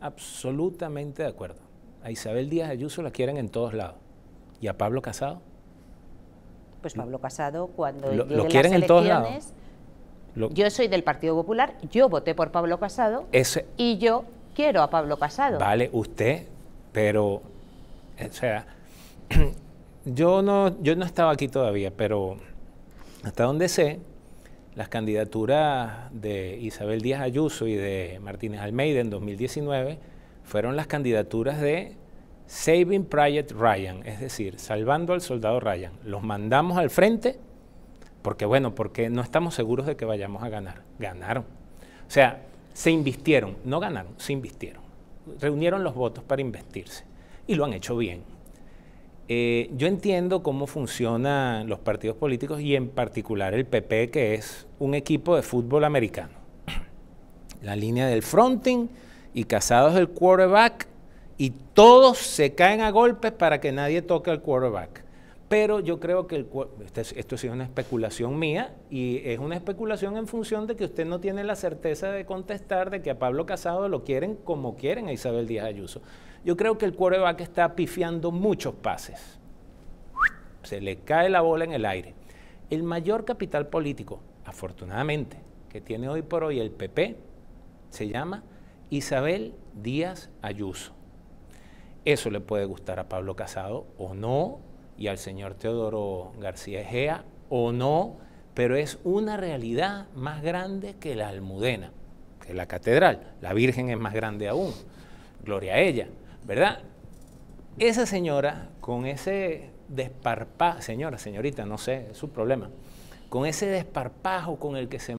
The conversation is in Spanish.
Absolutamente de acuerdo. A Isabel Díaz Ayuso la quieren en todos lados. ¿Y a Pablo Casado? Pues Pablo Casado, cuando lo quieren en todos lados. Yo soy del Partido Popular, yo voté por Pablo Casado y yo quiero a Pablo Casado. Vale, usted, pero, o sea, yo no estaba aquí todavía, pero hasta donde sé, las candidaturas de Isabel Díaz Ayuso y de Martínez Almeida en 2019 fueron las candidaturas de Saving Private Ryan, es decir, salvando al soldado Ryan. Los mandamos al frente porque, bueno, porque no estamos seguros de que vayamos a ganar. Ganaron. O sea, se invistieron, no ganaron, se invistieron. Reunieron los votos para investirse y lo han hecho bien. Yo entiendo cómo funcionan los partidos políticos y en particular el PP, que es un equipo de fútbol americano. La línea del fronting y Casado es el quarterback y todos se caen a golpes para que nadie toque al quarterback. Pero yo creo que esto sí es una especulación mía y es una especulación en función de que usted no tiene la certeza de contestar de que a Pablo Casado lo quieren como quieren a Isabel Díaz Ayuso. Yo creo que el quarterback está pifiando muchos pases. Se le cae la bola en el aire. El mayor capital político, afortunadamente, que tiene hoy por hoy el PP, se llama Isabel Díaz Ayuso. Eso le puede gustar a Pablo Casado o no, y al señor Teodoro García Egea o no, pero es una realidad más grande que la Almudena, que la catedral. La Virgen es más grande aún, gloria a ella, ¿verdad? Esa señora con ese desparpajo, señora, señorita, no sé, es su problema, con ese desparpajo con el que se